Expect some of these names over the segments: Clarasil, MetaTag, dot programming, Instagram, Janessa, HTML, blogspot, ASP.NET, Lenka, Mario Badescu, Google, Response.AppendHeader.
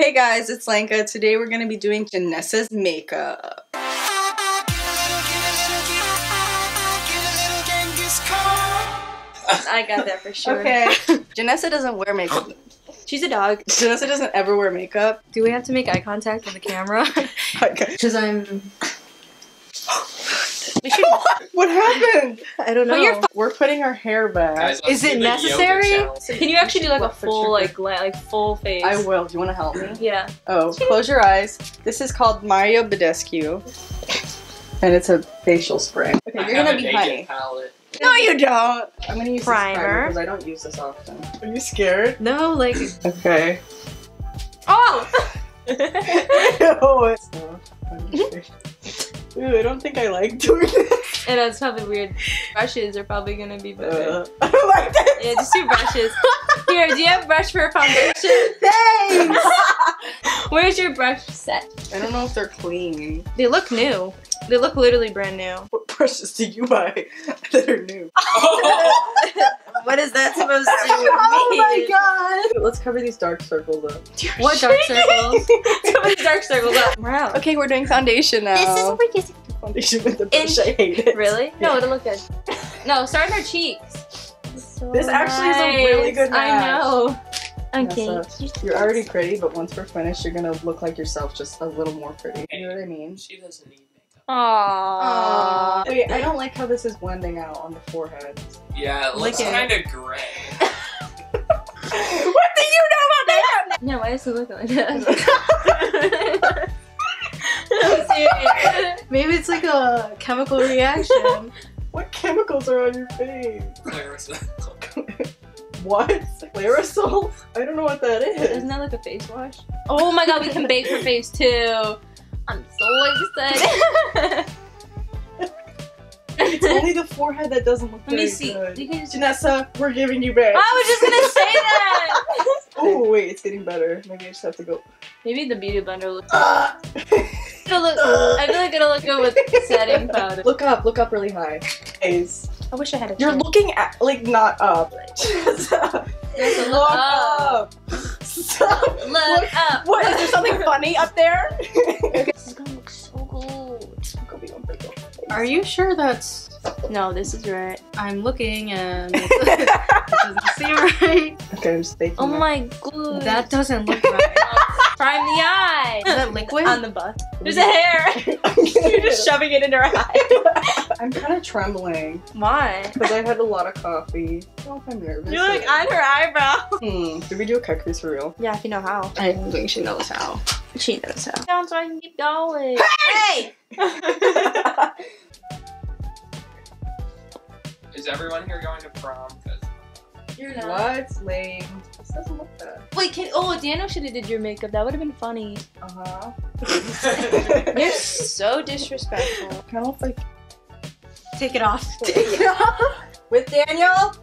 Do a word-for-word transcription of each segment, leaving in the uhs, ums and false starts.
Hey guys, it's Lenka. Today we're going to be doing Janessa's makeup. I got that for sure. Okay. Janessa doesn't wear makeup. She's a dog. Janessa doesn't ever wear makeup. Do we have to make eye contact with the camera? Okay. Because I'm... We should... What happened? I don't know. Your... We're putting our hair back. Guys, is it necessary? Can you actually do like a full like like full face? I will. Do you want to help me? Yeah. Oh, close your eyes. This is called Mario Badescu, and it's a facial spray. Okay, you're gonna be honey. No, you don't. I'm gonna use primer. This primer because I don't use this often. Are you scared? No, like. Okay. Oh. Ooh, I don't think I like doing this. And that's probably weird. Brushes are probably gonna be better. Uh, I don't like this. Yeah, just do brushes. Here, do you have a brush for a foundation? Thanks! Where's your brush set? I don't know if they're clean. They look new. They look literally brand new. What brushes did you buy that are new? Oh. What is that supposed to do? Oh my god! Let's cover these dark circles up. You're what shaking. Dark circles? Cover these dark circles up. We're out. Okay, we're doing foundation now. This is what we do. Foundation with the brush. I hate it. Really? No, yeah. It'll look good. No, start on our cheeks. So this actually nice. Is a really good match. I know. Okay. You're already pretty, but once we're finished, you're gonna look like yourself, just a little more pretty. You know what I mean? She doesn't need. Aww. Aww. Wait, I don't like how this is blending out on the forehead. Yeah, it looks kind of gray. What do you know about that? No, why does it look like that? Maybe it's like a chemical reaction. What chemicals are on your face? Clarasil. What? Clarasil? I don't know what that is. Isn't that like a face wash? Oh my god, we can bake her face too. I'm so excited. It's only the forehead that doesn't look very good. Let me see. Janessa, we're giving you back. I was just gonna say that. Oh wait, it's getting better. Maybe I just have to go. Maybe the beauty blender looks. Uh, it'll look. Uh, I feel like it'll look good with setting powder. Look up. Look up really high. Nice. I wish I had a. You're chance. Looking at like not up. Janessa, look up. up. Stop. Look, look up. What? Is there something funny up there? Okay. This is gonna look so good. Are you sure that's... No, this is right. I'm looking and it doesn't seem right. Okay, I'm just thinking. Oh my god. That doesn't look right. Prime the eye. Is that liquid? On the butt. There's a hair. You're just shoving it into her eye. I'm kind of trembling. Why? Because I've had a lot of coffee. I don't know if I'm nervous. You're like on her eyebrow. Hmm. Did we do a cut crease for real? Yeah, if you know how. I don't think she knows how. She knows how. Down so I can keep going. Hey! Is everyone here going to prom? You're not. What's lame? This doesn't look bad. Wait, can, oh, Daniel should have did your makeup. That would have been funny. Uh huh. You're so disrespectful. Kind of like. Take it off. Take it off. With Daniel.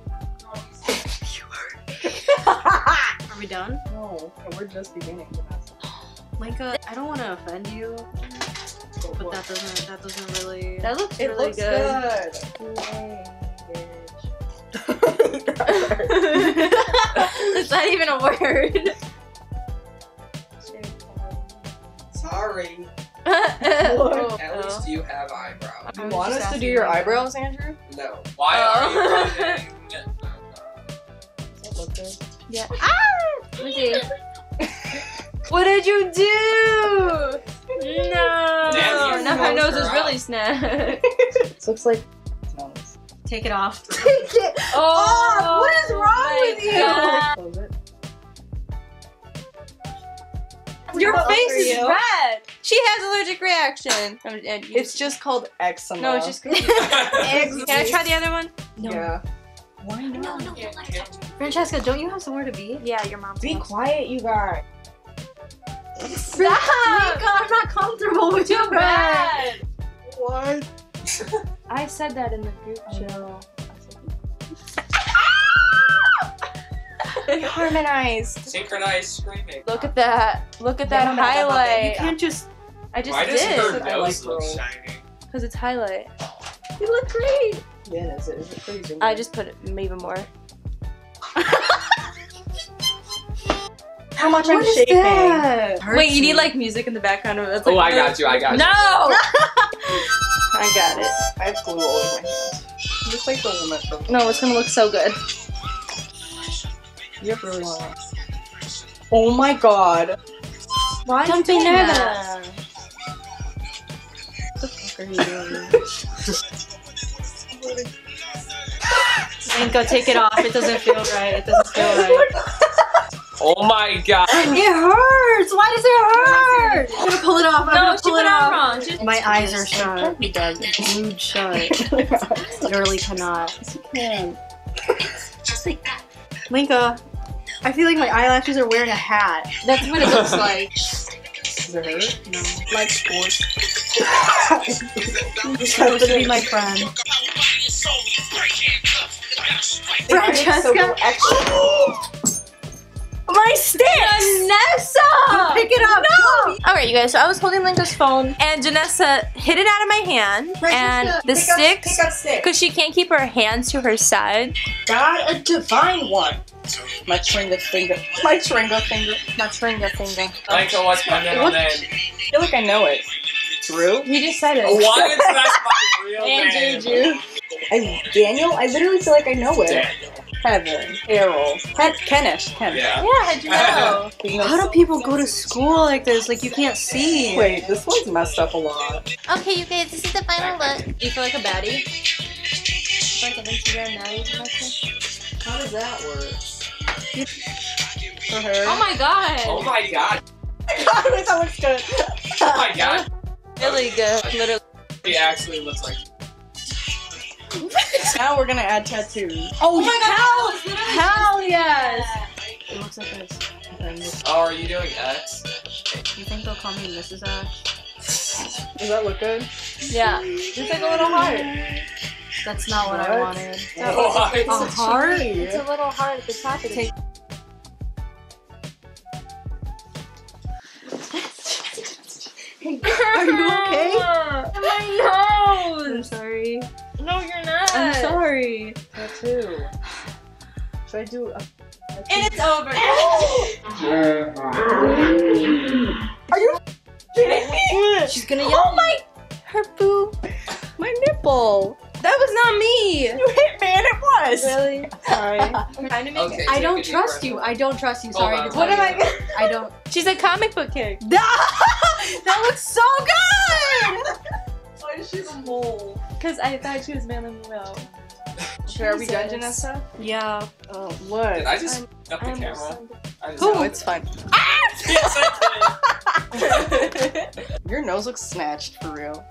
Are we done? No, we're just beginning. Lenka, I don't want to offend you, but that doesn't. That doesn't really. That looks it really looks good. good. It's not even a word. Sorry. Look, at least oh. You have eyebrows. You want us to do your eyebrows, that. Andrew? No. Why oh. Are you running? Does it look good? Yeah. Ah! Let me see. What did you do? No. Damn, now her nose is really snap. This looks like. Take it off. Take it oh, off! What is wrong with you? God. Close it. Your face is you. Red! She has an allergic reaction. It's just called eczema. No, it's just called eczema. Can I try the other one? No. Yeah. Why not? No, no, don't like it. Francesca, don't you have somewhere to be? Yeah, your mom's. Be knows. Quiet, you guys. Stop! Lenka, I'm not comfortable with you, red. What? I said that in the group show. They harmonized. Synchronized screaming. Look at that. Look at that highlight. You can't just. I just Why did. Why does her nose look shiny? Because it's highlight. You look great. Yeah, that's it. It's crazy. I just put it even more. how much what I'm shaking. Wait, you me. need like music in the background. Of like, oh, I got you, I got you. No! I got it. I have glue all over my hands. It looks like the woman from. No, it's gonna look so good. You have really long. Oh my god. Why don't be nervous? What the fuck are you doing? Lenka, take it off. It doesn't feel right. It doesn't feel right. Oh my god. It hurts. Why does it hurt? I'm gonna pull it off. I'm no, gonna pull it off. Just... My eyes are shut. It does. Huge shut. Literally cannot. Yes, you can. Just like that. Lenka. I feel like my eyelashes are wearing a hat. That's what it looks like. Does it hurt? No. Like sports. Just happens to be my friend. Francesca? My sticks! Janessa! Pick it up! No! Alright, you guys, so I was holding Lenka's phone and Janessa hid it out of my hand. Francesca, and the pick sticks, up, pick up sticks, because she can't keep her hands to her side. Got a divine one. My tringa finger. My tringa finger. My tringa finger. Lenka, what's my middle name? I feel like I know it. Drew? You just said it. What is that my real name? Juju. I, Daniel? I literally feel like I know it. Daniel. Heaven. Errol. Kenneth. Kenneth. Yeah. Yeah, how'd you know? You know? How do people go to school like this? Like, you can't see. Wait, this one's messed up a lot. Okay, you guys, this is the final look. Do you feel like a baddie? I feel like an Instagram baddie. How does that work? For her. Oh my god. Oh my god. God, that looks good. Oh my god. Really good. Literally. She actually looks like. Now we're gonna add tattoos. Oh, oh my god! Hell, hell yes! It looks like this. Oh, are you doing X? You think they'll call me Missus X? Does that look good? Yeah. Just like a little heart. That's not what, what I wanted. Oh, it's a heart? It's a little heart at the top. Take. Are you okay? My nose! I'm sorry. No, you're not. I'm sorry. Tattoo. Should I do a... And it's over. Are you kidding me? She's gonna yell. Oh my... Her boob. My nipple. That was not me. You hit me and it was. Really? Sorry. I'm trying to make okay, it. I don't trust you. I don't trust you. Sorry. On, what am I... I don't... She's a comic book kid. That looks so good! Why is she the mole? Because I thought she was mailing me out. Sure, are we done, Janessa? Yeah. Oh, what? Did I just f*** up the camera? Oh, it's fine. Ah! Yes, I did. Your nose looks snatched, for real.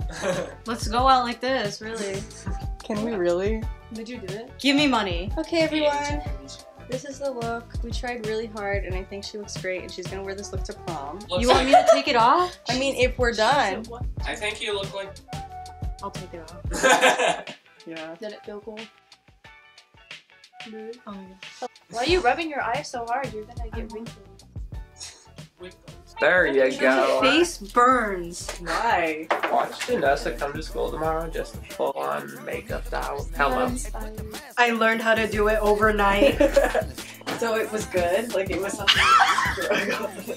Let's go out like this, really. Can we really? Would you do it? Give me money. Okay, everyone. This is the look. We tried really hard, and I think she looks great, and she's gonna wear this look to prom. Looks you want like me to take it off? I mean, if we're done. I think you look like... I'll take it off. Yeah. Did it feel cool? Good. Oh, yeah. Why are you rubbing your eyes so hard? You're gonna get wrinkles. There you go. Your face burns. Why? Watch Janessa come to school tomorrow, just full on makeup out. Hello. I learned how to do it overnight. So it was good? Like it was something I was struggling with.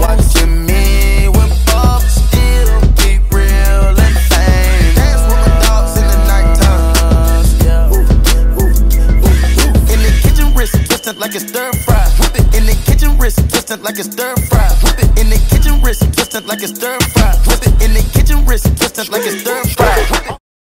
Watching me with bugs still be real and fame. Dance with my dogs in the nighttime. In the kitchen wrist twisted like a stir fry. Whip it in the kitchen wrist twisted like a stir fry. Whip it in the kitchen wrist twisted like a stir fry. Whip it in the kitchen wrist twisted like a stir fry.